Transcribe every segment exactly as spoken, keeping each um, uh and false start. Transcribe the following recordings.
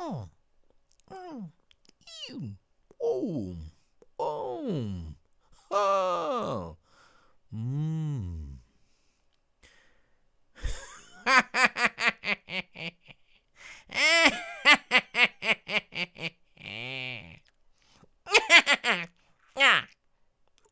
Oh. Oh. Ew. Oh. Oh. Oh. Mmm.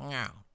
Now.